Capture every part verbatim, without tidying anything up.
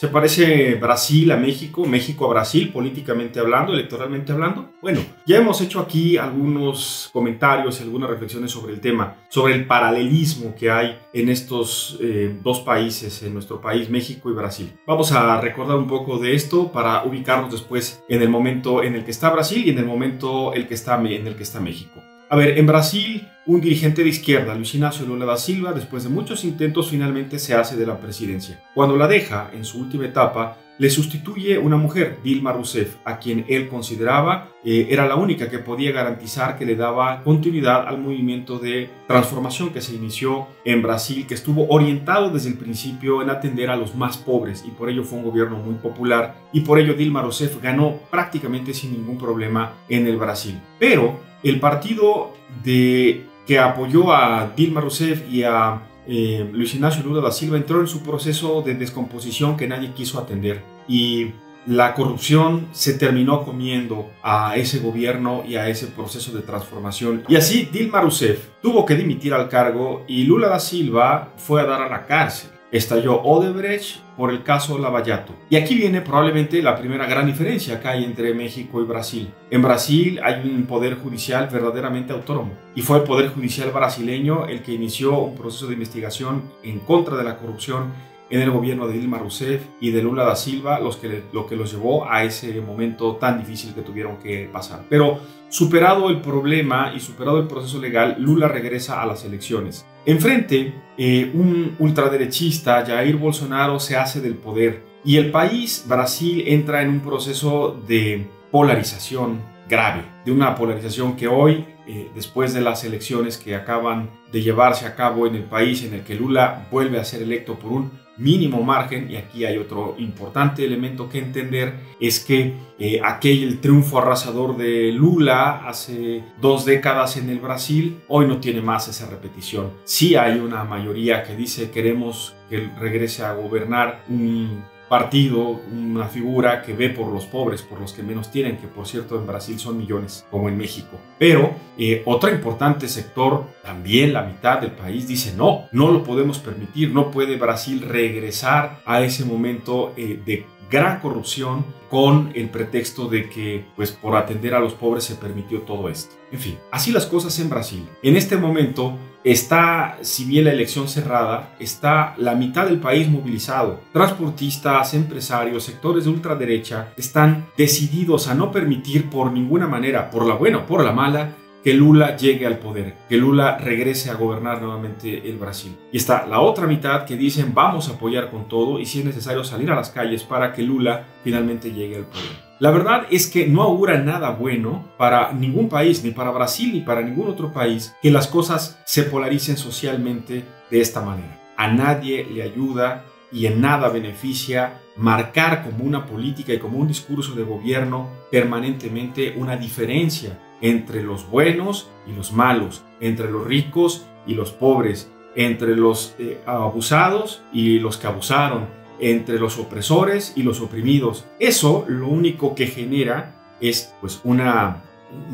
¿Se parece Brasil a México, México a Brasil, políticamente hablando, electoralmente hablando? Bueno, ya hemos hecho aquí algunos comentarios y algunas reflexiones sobre el tema, sobre el paralelismo que hay en estos eh, dos países, en nuestro país, México y Brasil. Vamos a recordar un poco de esto para ubicarnos después en el momento en el que está Brasil y en el momento en el que está, en el que está México. A ver, en Brasil, un dirigente de izquierda, Luiz Inácio Lula da Silva, después de muchos intentos, finalmente se hace de la presidencia. Cuando la deja, en su última etapa, le sustituye una mujer, Dilma Rousseff, a quien él consideraba eh, era la única que podía garantizar que le daba continuidad al movimiento de transformación que se inició en Brasil, que estuvo orientado desde el principio en atender a los más pobres, y por ello fue un gobierno muy popular, y por ello Dilma Rousseff ganó prácticamente sin ningún problema en el Brasil. Pero el partido de, que apoyó a Dilma Rousseff y a eh, Luiz Inácio Lula da Silva entró en su proceso de descomposición que nadie quiso atender. Y la corrupción se terminó comiendo a ese gobierno y a ese proceso de transformación. Y así Dilma Rousseff tuvo que dimitir al cargo y Lula da Silva fue a dar a la cárcel. Estalló Odebrecht por el caso Lava Jato. Y aquí viene probablemente la primera gran diferencia que hay entre México y Brasil. En Brasil hay un poder judicial verdaderamente autónomo. Y fue el poder judicial brasileño el que inició un proceso de investigación en contra de la corrupción en el gobierno de Dilma Rousseff y de Lula da Silva, los que, lo que los llevó a ese momento tan difícil que tuvieron que pasar. Pero superado el problema y superado el proceso legal, Lula regresa a las elecciones. Enfrente, eh, un ultraderechista, Jair Bolsonaro, se hace del poder y el país, Brasil, entra en un proceso de polarización grave, de una polarización que hoy, eh, después de las elecciones que acaban de llevarse a cabo en el país, en el que Lula vuelve a ser electo por un mínimo margen, y aquí hay otro importante elemento que entender, es que eh, aquel triunfo arrasador de Lula hace dos décadas en el Brasil, hoy no tiene más esa repetición. Sí hay una mayoría que dice queremos que regrese a gobernar un partido, una figura que ve por los pobres, por los que menos tienen, que por cierto en Brasil son millones, como en México. Pero eh, otro importante sector, también la mitad del país, dice no, no lo podemos permitir, no puede Brasil regresar a ese momento eh, de gran corrupción con el pretexto de que, pues, por atender a los pobres se permitió todo esto. En fin, así las cosas en Brasil. En este momento está, si bien la elección cerrada, está la mitad del país movilizado. Transportistas, empresarios, sectores de ultraderecha están decididos a no permitir por ninguna manera, por la buena o por la mala, que Lula llegue al poder, que Lula regrese a gobernar nuevamente el Brasil. Y está la otra mitad que dicen vamos a apoyar con todo y si es necesario salir a las calles para que Lula finalmente llegue al poder. La verdad es que no augura nada bueno para ningún país, ni para Brasil ni para ningún otro país, que las cosas se polaricen socialmente de esta manera. A nadie le ayuda y en nada beneficia marcar como una política y como un discurso de gobierno permanentemente una diferencia entre los buenos y los malos, entre los ricos y los pobres, entre los eh, abusados y los que abusaron, entre los opresores y los oprimidos. Eso lo único que genera es, pues, una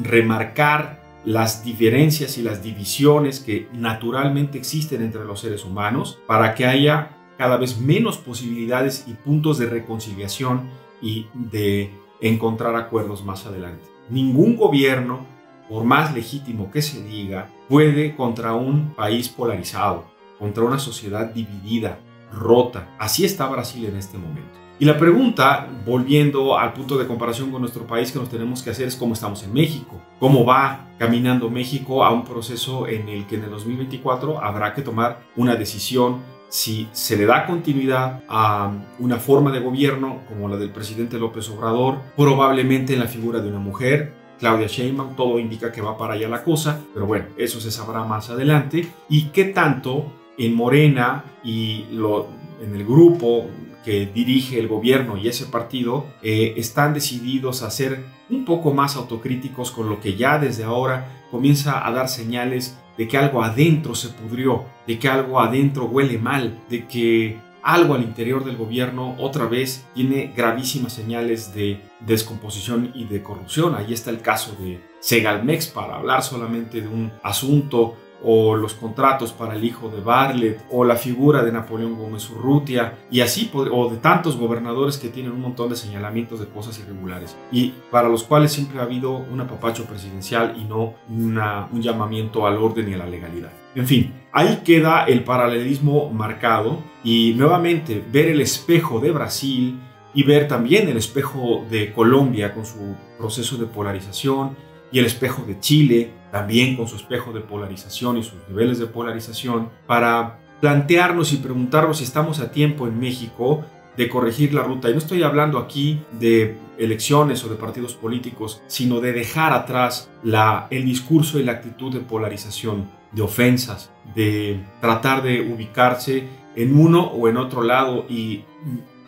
remarcar las diferencias y las divisiones que naturalmente existen entre los seres humanos para que haya cada vez menos posibilidades y puntos de reconciliación y de encontrar acuerdos más adelante. Ningún gobierno, por más legítimo que se diga, puede contra un país polarizado, contra una sociedad dividida, rota. Así está Brasil en este momento. Y la pregunta, volviendo al punto de comparación con nuestro país que nos tenemos que hacer, es cómo estamos en México. ¿Cómo va caminando México a un proceso en el que en el dos mil veinticuatro habrá que tomar una decisión? Si se le da continuidad a una forma de gobierno como la del presidente López Obrador, probablemente en la figura de una mujer, Claudia Sheinbaum, todo indica que va para allá la cosa, pero bueno, eso se sabrá más adelante. Y qué tanto en Morena y lo, en el grupo que dirige el gobierno y ese partido eh, están decididos a ser un poco más autocríticos con lo que ya desde ahora comienza a dar señales de que algo adentro se pudrió, de que algo adentro huele mal, de que algo al interior del gobierno otra vez tiene gravísimas señales de descomposición y de corrupción. Ahí está el caso de Segalmex, para hablar solamente de un asunto o los contratos para el hijo de Bartlett, o la figura de Napoleón Gómez Urrutia, y así, o de tantos gobernadores que tienen un montón de señalamientos de cosas irregulares, y para los cuales siempre ha habido un apapacho presidencial y no una, un llamamiento al orden y a la legalidad. En fin, ahí queda el paralelismo marcado, y nuevamente ver el espejo de Brasil y ver también el espejo de Colombia con su proceso de polarización, y el espejo de Chile, también con su espejo de polarización y sus niveles de polarización, para plantearnos y preguntarnos si estamos a tiempo en México de corregir la ruta. Y no estoy hablando aquí de elecciones o de partidos políticos, sino de dejar atrás la, el discurso y la actitud de polarización, de ofensas, de tratar de ubicarse en uno o en otro lado y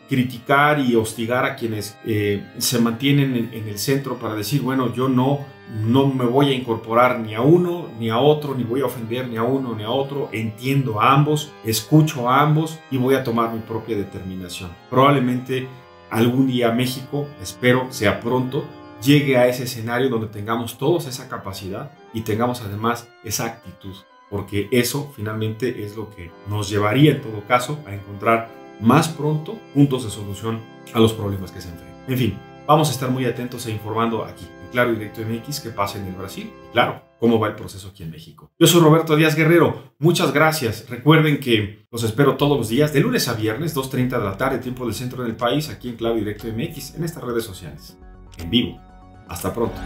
criticar y hostigar a quienes eh, se mantienen en, en el centro para decir, bueno, yo no, no me voy a incorporar ni a uno ni a otro, ni voy a ofender ni a uno ni a otro, entiendo a ambos, escucho a ambos y voy a tomar mi propia determinación. Probablemente algún día México, espero sea pronto, llegue a ese escenario donde tengamos todos esa capacidad y tengamos además esa actitud, porque eso finalmente es lo que nos llevaría en todo caso a encontrar más pronto puntos de solución a los problemas que se enfrentan. En fin, vamos a estar muy atentos e informando aquí en Claro y Directo M X qué pasa en el Brasil y claro, cómo va el proceso aquí en México. Yo soy Roberto Díaz Guerrero, muchas gracias. Recuerden que los espero todos los días de lunes a viernes, dos treinta de la tarde, tiempo del centro del país, aquí en Claro y Directo M X, en estas redes sociales, en vivo. Hasta pronto.